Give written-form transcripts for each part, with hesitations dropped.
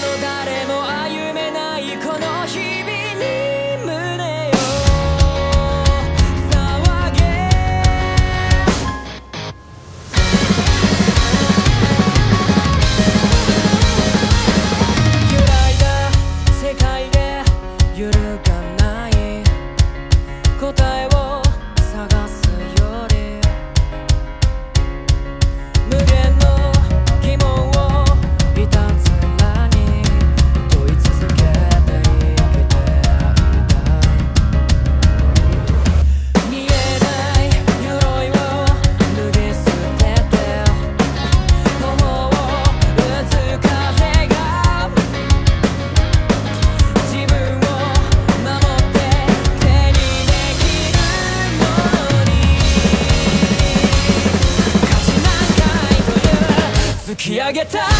の誰も歩めないこの日々に胸を騒げ。揺らいだ世界で揺るがない答えを探すより無限の疑問をいたずらに問い続けて生きていた。見えない鎧を脱ぎ捨てて頬を打つ風が自分を守って手にできるものに価値なんかいという突き上げた回り空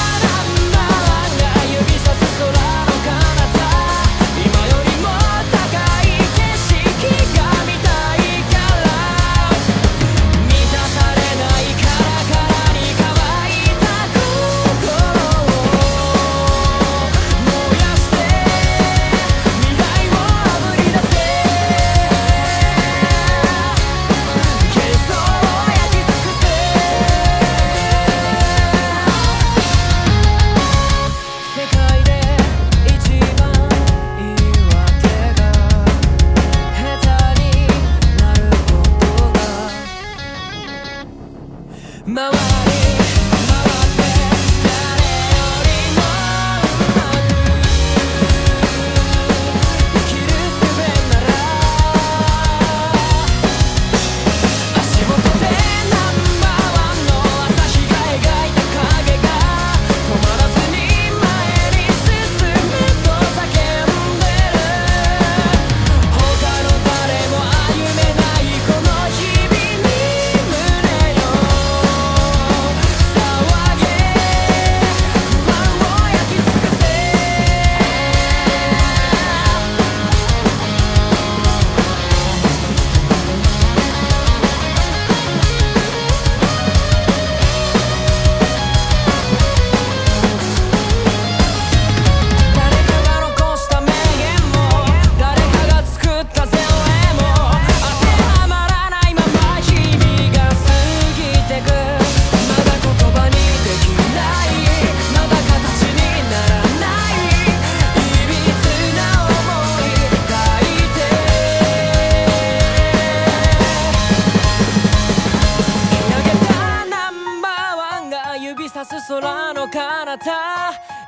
の彼方、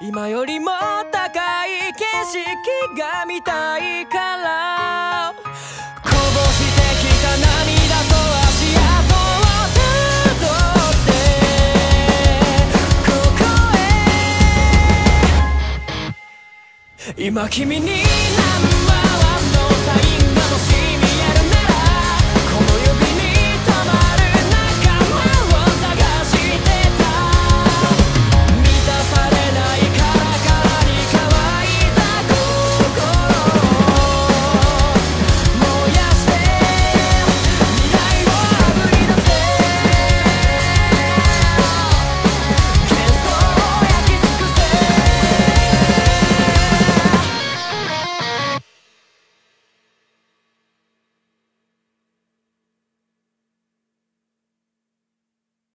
今よりも高い景色が見たいからこぼしてきた涙と足跡を辿ってここへ。今君に何